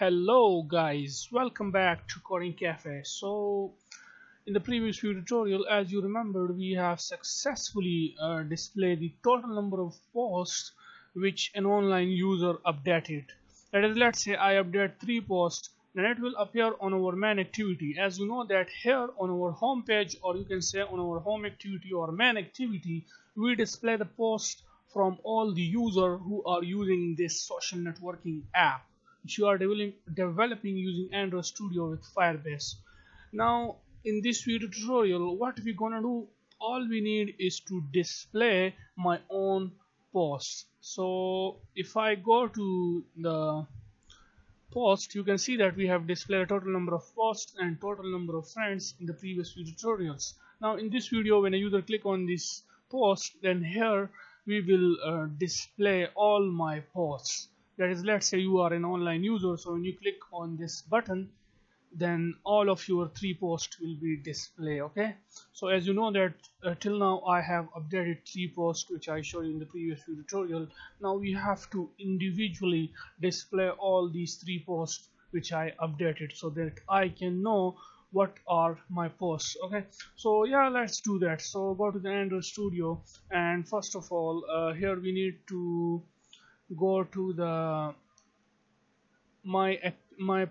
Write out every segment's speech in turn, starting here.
Hello guys, welcome back to Coding Cafe. So in the previous few tutorial, as you remember, we have successfully displayed the total number of posts which an online user updated. That is, let's say I update 3 posts, then it will appear on our main activity. As you know that here on our home page, or you can say on our home activity or main activity, we display the posts from all the user who are using this social networking app which you are developing using Android Studio with Firebase. Now in this video tutorial, what we're gonna do, all we need is to display my own posts. So if I go to the post, you can see that we have displayed total number of posts and total number of friends in the previous few tutorials. Now in this video, when a user click on this post, then here we will display all my posts. That is, let's say you are an online user, so when you click on this button, then all of your 3 posts will be displayed. Okay, so as you know that till now I have updated 3 posts which I showed you in the previous few tutorial. Now we have to individually display all these 3 posts which I updated so that I can know what are my posts. Okay, so yeah, let's do that. So go to the Android Studio, and first of all here we need to go to the my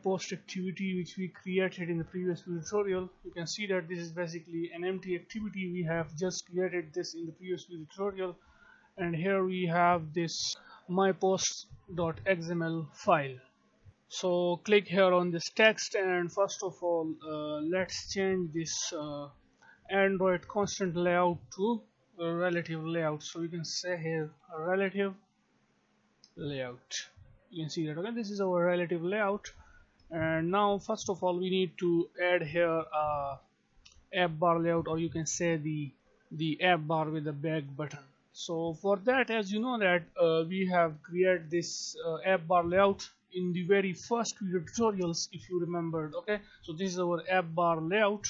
post activity which we created in the previous tutorial. You can see that this is basically an empty activity. We have just created this in the previous tutorial, and here we have this mypost.xml file. So click here on this text, and first of all let's change this Android constant layout to relative layout. So you can say here relative layout. You can see that. Okay, this is our relative layout, and now first of all we need to add here app bar layout, or you can say the app bar with the back button. So for that, as you know that we have created this app bar layout in the very first video tutorials, if you remembered. Okay, so this is our app bar layout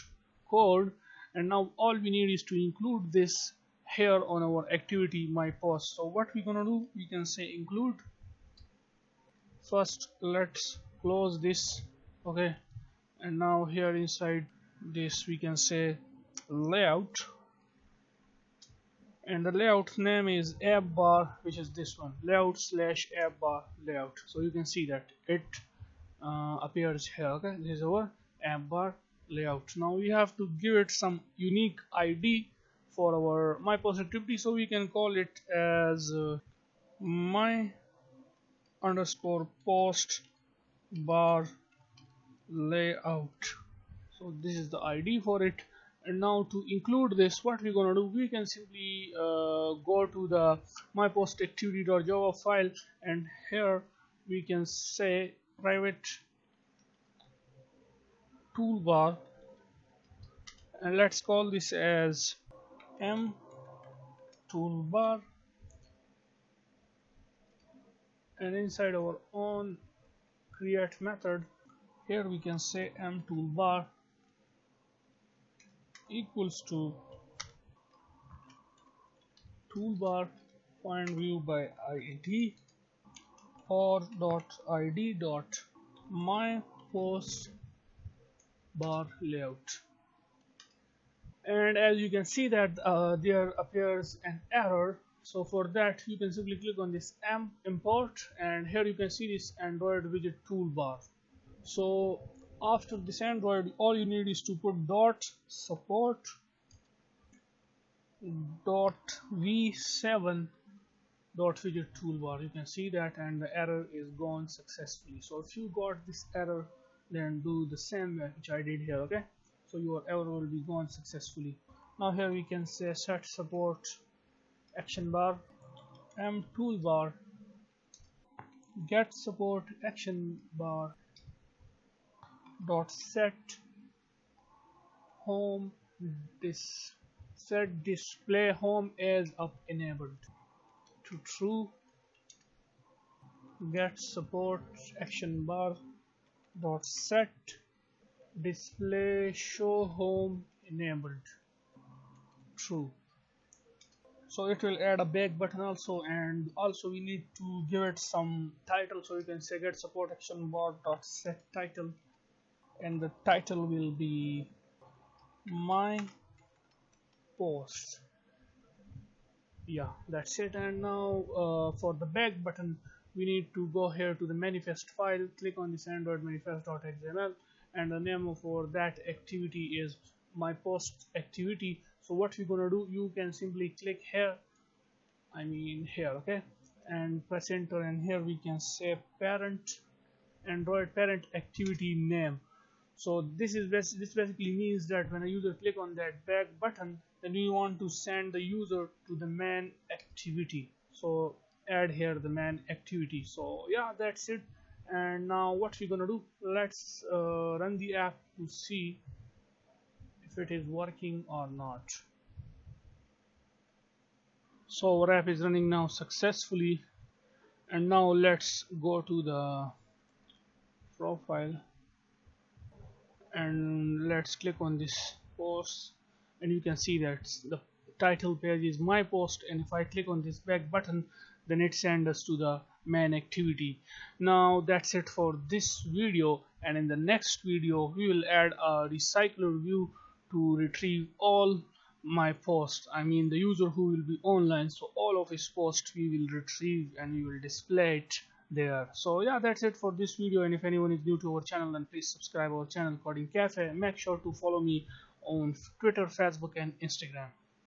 code, and now all we need is to include this here on our activity my post. So what we're gonna do, we can say include. First let's close this. Okay, and now here inside this we can say layout, and the layout name is app bar, which is this one, layout/app bar layout. So you can see that it appears here. Okay, this is our app bar layout. Now we have to give it some unique ID for our MyPost activity, so we can call it as my_post_bar_layout. So this is the ID for it. And now to include this, what we're gonna do, we can simply go to the mypostactivity.java file, and here we can say private toolbar, and let's call this as M toolbar, and inside our own create method here we can say M toolbar equals to toolbar point view by id or .id my post bar layout. And as you can see that there appears an error. So for that you can simply click on this M import, and here you can see this Android widget toolbar. So after this Android, all you need is to put .support.v7.widget toolbar. You can see that, and the error is gone successfully. So if you got this error, then do the same way which I did here. Okay, so your error will be gone successfully. Now here we can say set support action bar M toolbar get support action bar .set home set display home as up enabled to true, get support action bar .set display show home enabled true. so it will add a back button also, and also we need to give it some title. So you can say get support action bot dot set title, and the title will be my post. Yeah, that's it. And now for the back button, we need to go here to the manifest file, click on this Android manifest.xml, and the name for that activity is MyPost activity. So what we're gonna do, you can simply click here, okay, and press enter, and here we can say parent Android parent activity name. So this basically means that when a user click on that back button, then we want to send the user to the main activity. So add here the main activity. So yeah, that's it. And now what we're gonna do, let's run the app to see if it is working or not. So our app is running now successfully, and now let's go to the profile and let's click on this post, and you can see that the title page is my post, and if I click on this back button, then it sends us to the main activity. Now that's it for this video, and in the next video we will add a recycler view to retrieve all my posts, the user who will be online, so all of his posts we will retrieve and we will display it there. So yeah, that's it for this video, and if anyone is new to our channel, then please subscribe our channel Coding Cafe. Make sure to follow me on Twitter, Facebook and Instagram.